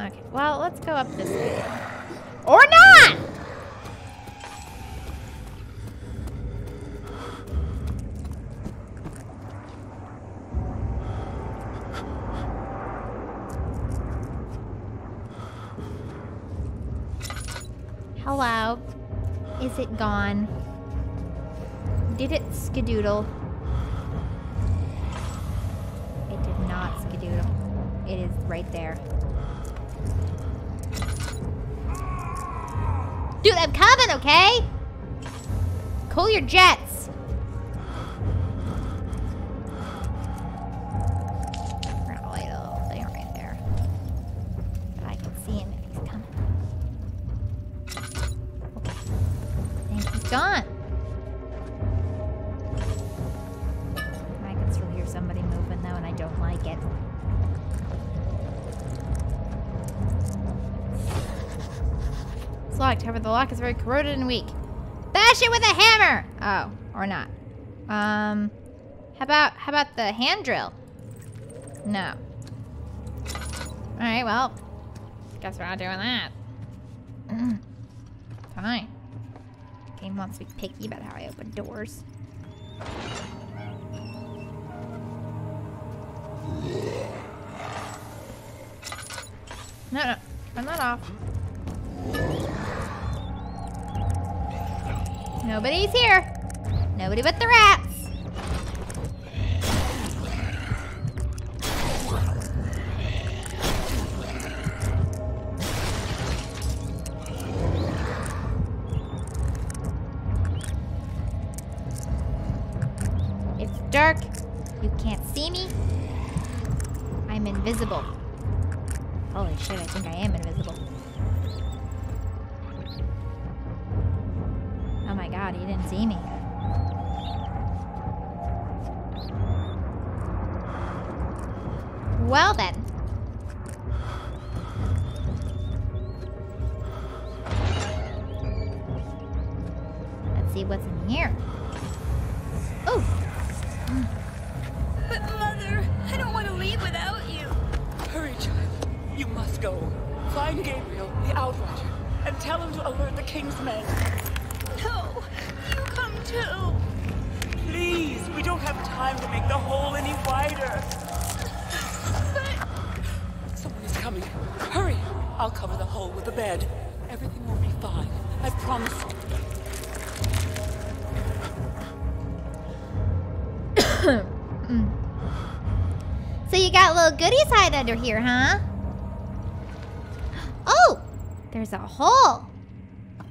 Okay, well, let's go up this way. Or not! Hello. Is it gone? Did it skedoodle? It did not skedoodle. It is right there. Dude, I'm coming, okay? Cool your jets. We're gonna light a little thing right there. But I can see him if he's coming. Okay. And he's gone. I can still hear somebody moving though, and I don't like it. Locked. However, the lock is very corroded and weak. Bash it with a hammer! Oh, or not. How about the hand drill? No. Alright, well, guess we're not doing that. Fine. Game wants to be picky about how I open doors. No, turn that off. Nobody's here. Nobody but the rats. It's dark. You can't see me. I'm invisible. Holy shit, I think I am invisible. God, he didn't see me. Well then. Let's see what's in here. Oh! But Mother, I don't want to leave without you. Hurry, child. You must go. Find Gabriel, the Outrider, and tell him to alert the King's men. No, you come too. Please, we don't have time to make the hole any wider. But... Someone is coming. Hurry. I'll cover the hole with a bed. Everything will be fine. I promise. So you got little goodies hide under here, huh? Oh, there's a hole.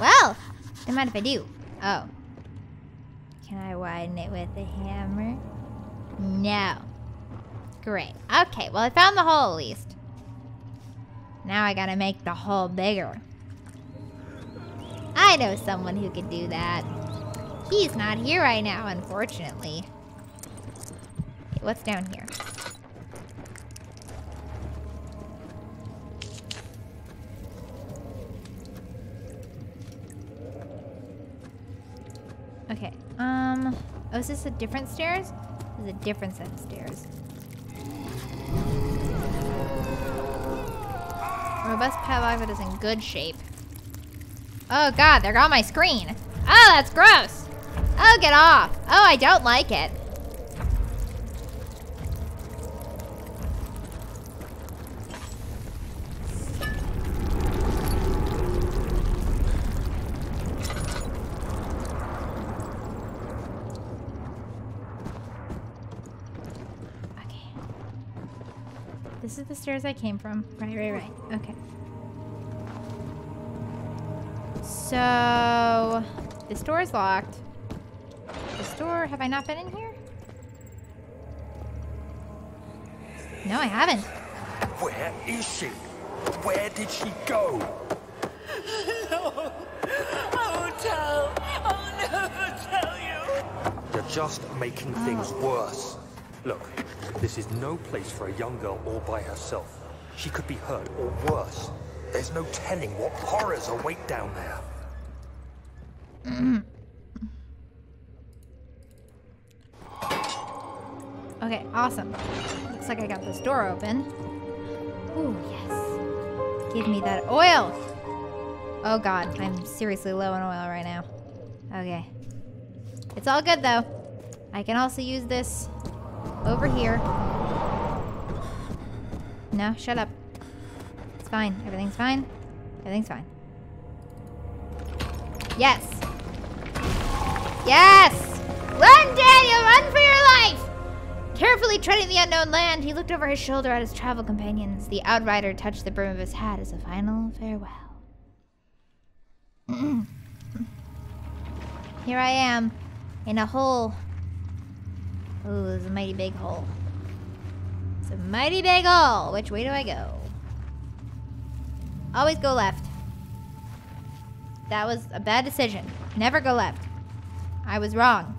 Well. Doesn't matter if I do. Oh. Can I widen it with a hammer? No. Great. Okay, well I found the hole at least. Now I gotta make the hole bigger. I know someone who could do that. He's not here right now, unfortunately. Okay, what's down here? Okay, oh, is this a different stairs? This is a different set of stairs. Robust padlock that is in good shape. Oh god, they're on my screen. Oh, that's gross. Oh, get off. Oh, I don't like it. This is the stairs I came from. Right. Okay. So, this door is locked. This door, have I not been in here? No, I haven't. Where is she? Where did she go? No. I'll never tell you. You're just making things worse. Look. This is no place for a young girl all by herself. She could be hurt or worse. There's no telling what horrors await down there. Okay, awesome. Looks like I got this door open. Ooh, yes. Give me that oil! Oh god, I'm seriously low on oil right now. Okay. It's all good though. I can also use this over here. No, shut up. It's fine. Everything's fine. Everything's fine. Yes! Yes! Run, Daniel! Run for your life! Carefully treading the unknown land, he looked over his shoulder at his travel companions. The outrider touched the brim of his hat as a final farewell. Here I am, in a hole. Ooh, there's a mighty big hole. It's a mighty big hole! Which way do I go? Always go left. That was a bad decision. Never go left. I was wrong.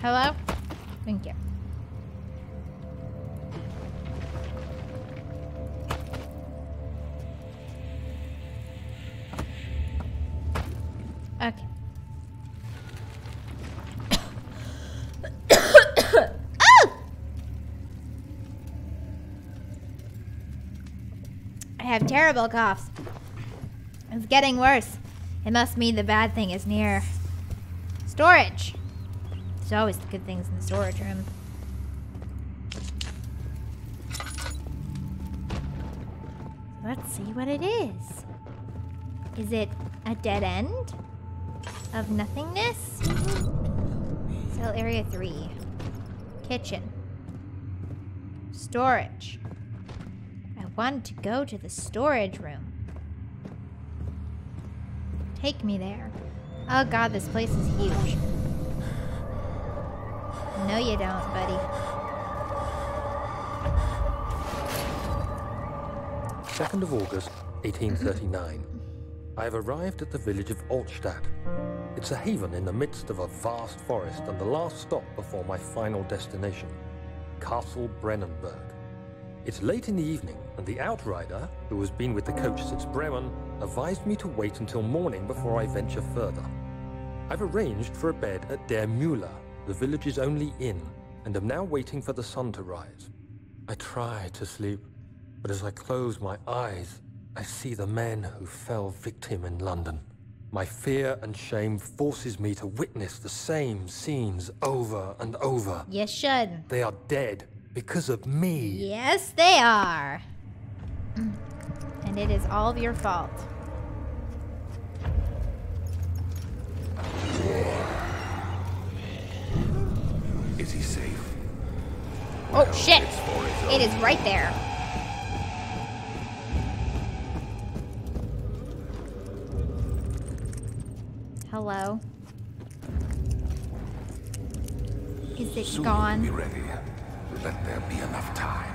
Hello? Thank you. Okay. I have terrible coughs. It's getting worse. It must mean the bad thing is near. Storage. There's always the good things in the storage room. Let's see what it is. Is it a dead end of nothingness? Cell area 3. Kitchen. Storage. Wanted to go to the storage room. Take me there. Oh god, this place is huge. No you don't, buddy. August 2, 1839. I have arrived at the village of Altstadt. It's a haven in the midst of a vast forest and the last stop before my final destination, Castle Brennenberg. It's late in the evening, and the outrider, who has been with the coach since Bremen, advised me to wait until morning before I venture further. I've arranged for a bed at Der Mühle, the village's only inn, and am now waiting for the sun to rise. I try to sleep, but as I close my eyes, I see the men who fell victim in London. My fear and shame forces me to witness the same scenes over and over. You should. They are dead. Because of me. Yes, they are. And it is all of your fault. Is he safe? Oh, shit. It is right there. Hello? Is it soon gone? Be ready. Let there be enough time.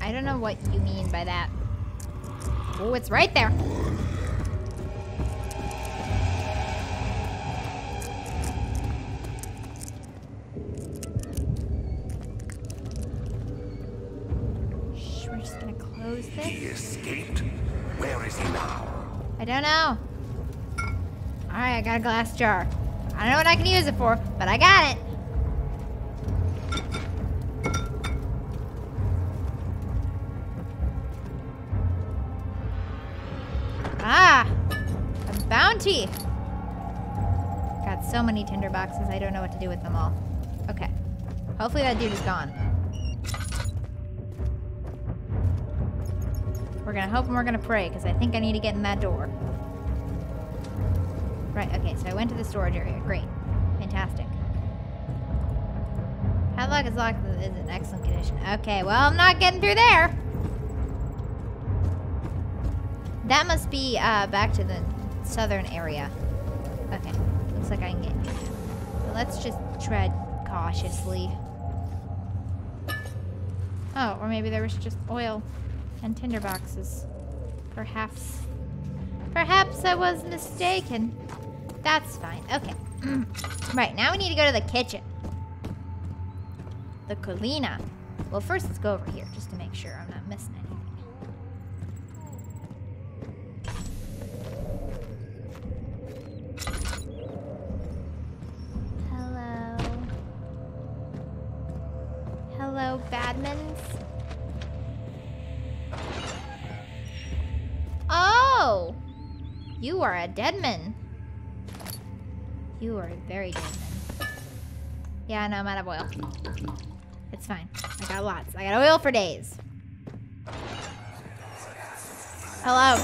I don't know what you mean by that. Oh, it's right there. Shh, we're just gonna close this. He escaped? Where is he now? I don't know. Alright, I got a glass jar. I don't know what I can use it for, but I got it. Ah, a bounty. Got so many tinder boxes, I don't know what to do with them all. Okay, hopefully that dude is gone. We're gonna hope and we're gonna pray, because I think I need to get in that door. Right, okay, so I went to the storage area. Great. Fantastic. Padlock is locked and is in excellent condition. Okay, well, I'm not getting through there. That must be back to the southern area. Okay, looks like I can get in. So let's just tread cautiously. Oh, or maybe there was just oil and tinder boxes. Perhaps. Perhaps I was mistaken. That's fine. Okay. Right, now we need to go to the kitchen. The Colina. Well, first let's go over here just to make sure I'm not missing anything. Badmans? Oh! You are a dead man. You are a very dead man. Yeah, no, I'm out of oil. It's fine. I got lots. I got oil for days. Hello.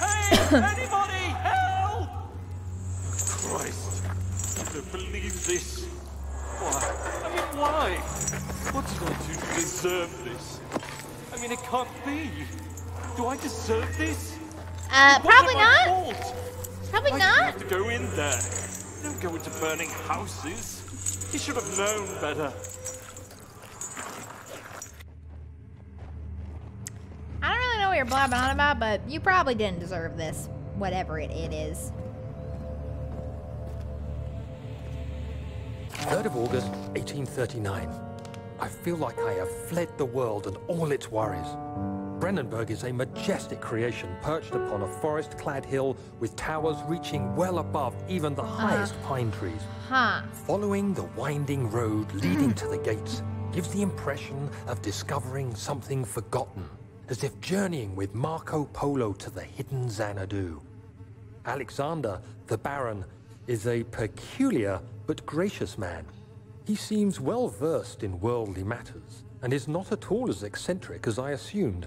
Hey, anybody, help! Christ, I don't believe this. Why? I mean, why? What did I do to deserve this? I mean, it can't be. Do I deserve this? Probably not. Probably not. I have to go in there. Don't go into burning houses. You should have known better. I don't really know what you're blabbing on about, but you probably didn't deserve this, whatever it is. 3rd of August, 1839. I feel like I have fled the world and all its worries. Brennenberg is a majestic creation perched upon a forest-clad hill with towers reaching well above even the highest pine trees. Following the winding road leading to the gates gives the impression of discovering something forgotten, as if journeying with Marco Polo to the hidden Xanadu. Alexander, the Baron, is a peculiar but gracious man. He seems well-versed in worldly matters and is not at all as eccentric as I assumed.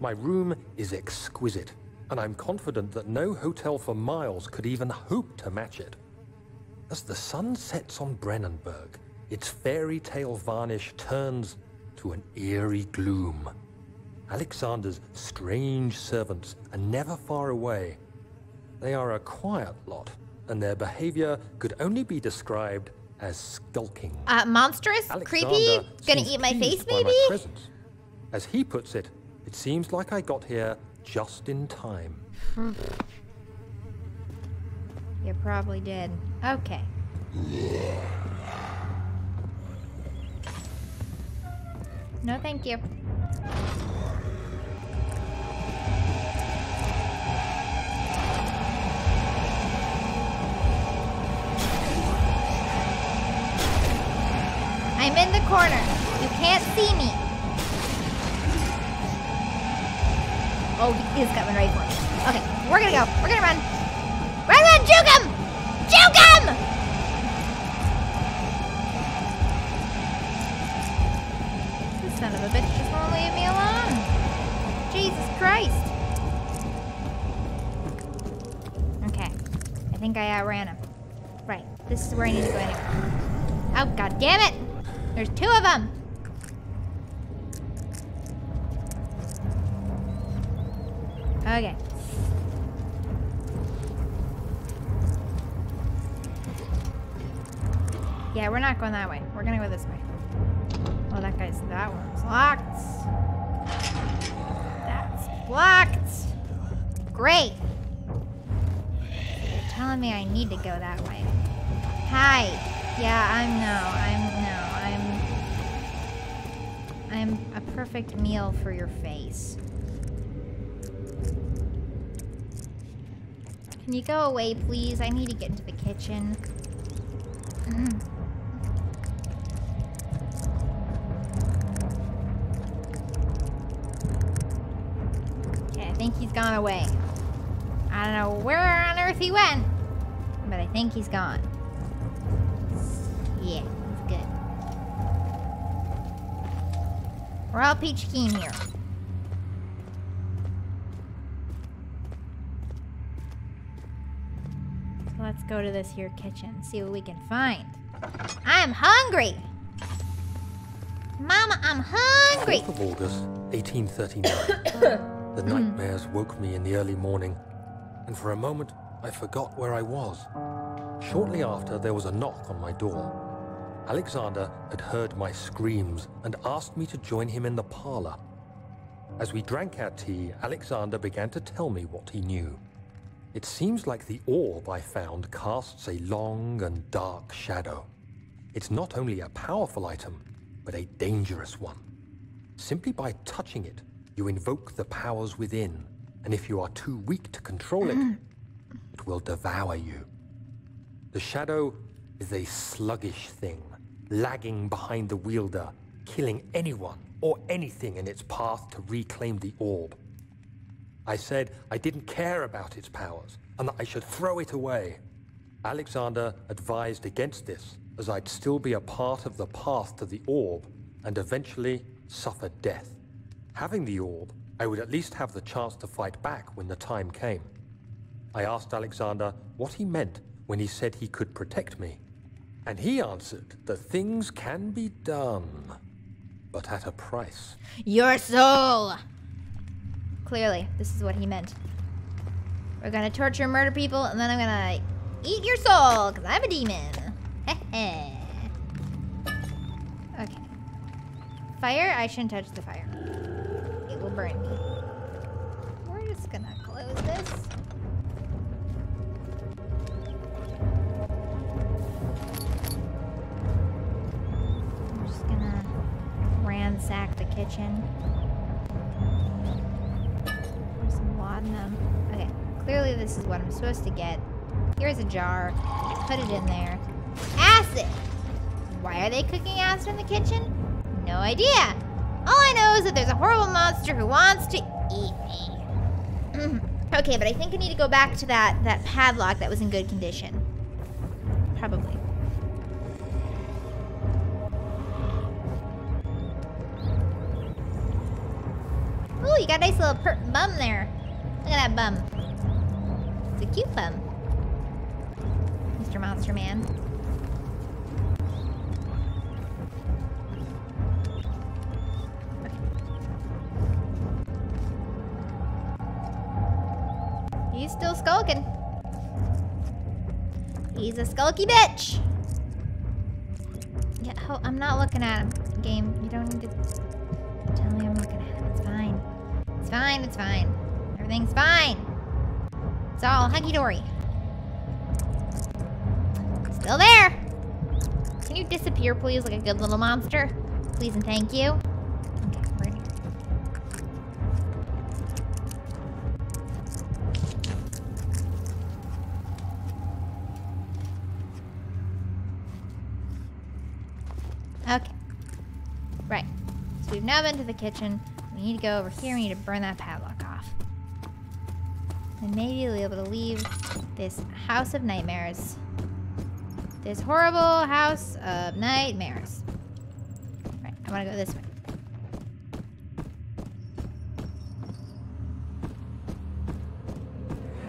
My room is exquisite, and I'm confident that no hotel for miles could even hope to match it. As the sun sets on Brennenberg, its fairy tale varnish turns to an eerie gloom. Alexander's strange servants are never far away. They are a quiet lot, and their behavior could only be described as skulking. Monstrous? Creepy? Gonna eat my face, maybe? As he puts it, it seems like I got here just in time. You probably did. Okay. No, thank you. I'm in the corner. You can't see me. Oh, he is coming right for me. Okay, we're gonna go. We're gonna run. Run, run, juke him! Juke him! This son of a bitch just won't leave me alone. Jesus Christ. Okay, I think I outran him. Right, this is where I need to go anyway. Oh, god damn it! There's two of them. Okay. Yeah, we're not going that way. We're gonna go this way. Well, that one's locked. That's blocked. Great. You're telling me I need to go that way. Hi. Yeah, I'm a perfect meal for your face. Can you go away, please? I need to get into the kitchen. Okay, I think he's gone away. I don't know where on earth he went, but I think he's gone. Yeah. We're all peach keen here. So let's go to this here kitchen, see what we can find. I'm hungry! Mama, I'm hungry! 4th of August, 1839. The nightmares woke me in the early morning, and for a moment I forgot where I was. Shortly after, there was a knock on my door. Alexander had heard my screams and asked me to join him in the parlor. As we drank our tea, Alexander began to tell me what he knew. It seems like the orb I found casts a long and dark shadow. It's not only a powerful item, but a dangerous one. Simply by touching it, you invoke the powers within, and if you are too weak to control it, it will devour you. The shadow is a sluggish thing, lagging behind the wielder, killing anyone or anything in its path to reclaim the orb. I said I didn't care about its powers and that I should throw it away. Alexander advised against this, as I'd still be a part of the path to the orb and eventually suffer death. Having the orb, I would at least have the chance to fight back when the time came. I asked Alexander what he meant when he said he could protect me, and he answered that things can be done, but at a price. Your soul! Clearly, this is what he meant. We're gonna torture and murder people, and then I'm gonna eat your soul, because I'm a demon. Heh. Okay. Fire? I shouldn't touch the fire. It will burn me. We're just gonna close this. We're just gonna ransack the kitchen. There's some laudanum. Okay, clearly this is what I'm supposed to get. Here's a jar. Put it in there. Acid! Why are they cooking acid in the kitchen? No idea. All I know is that there's a horrible monster who wants to eat me. Okay, but I think I need to go back to that padlock that was in good condition. Probably. Ooh, you got a nice little pert bum there. Look at that bum. It's a cute bum. Mr. Monster Man. He's still skulking. He's a skulky bitch. Yeah, oh, I'm not looking at him. Game, you don't need to tell me I'm looking at him. It's fine. It's fine. It's fine. Everything's fine. It's all hunky-dory. Still there. Can you disappear, please, like a good little monster? Please and thank you. Okay. Right. So we've now been to the kitchen. We need to go over here. We need to burn that padlock off. And maybe we'll be able to leave this house of nightmares. This horrible house of nightmares. Right. I want to go this way.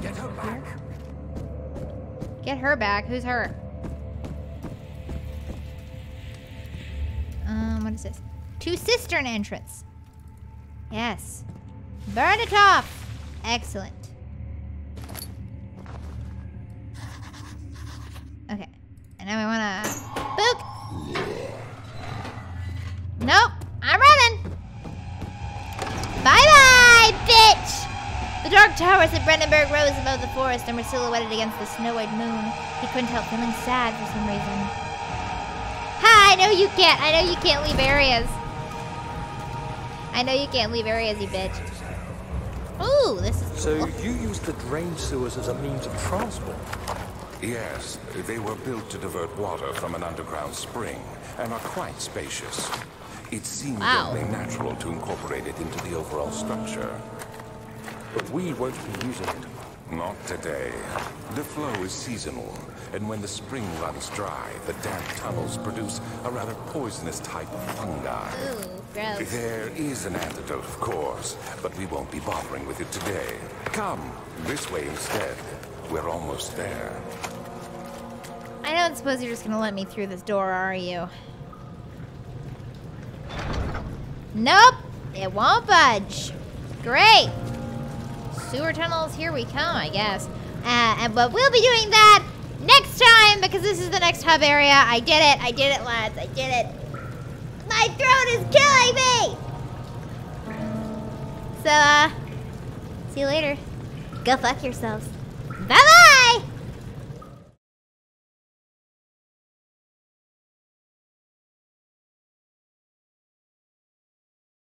Get her back. Get her back? Who's her? What is this? To cistern entrance. Yes. Burn it off. Excellent. Okay. And now we wanna book. Nope. I'm running. Bye-bye, bitch. The dark towers of Brennenberg rose above the forest and were silhouetted against the snow-white moon. He couldn't help feeling sad for some reason. I know you can't. I know you can't leave areas. I know you can't leave areas, you bitch. Ooh, this is cool. So you used the drain sewers as a means of transport? Yes, they were built to divert water from an underground spring and are quite spacious. It seemed only natural to incorporate it into the overall structure. But we won't be using it. Not today. The flow is seasonal, and when the spring runs dry, the damp tunnels produce a rather poisonous type of fungi. Ooh, gross. There is an antidote, of course, but we won't be bothering with it today. Come, this way instead. We're almost there. I don't suppose you're just gonna let me through this door, are you? Nope, it won't budge. Great. Sewer tunnels, here we come, I guess. But we'll be doing that next time, because this is the next hub area. I did it, lads, I did it. My throat is killing me! So, see you later. Go fuck yourselves.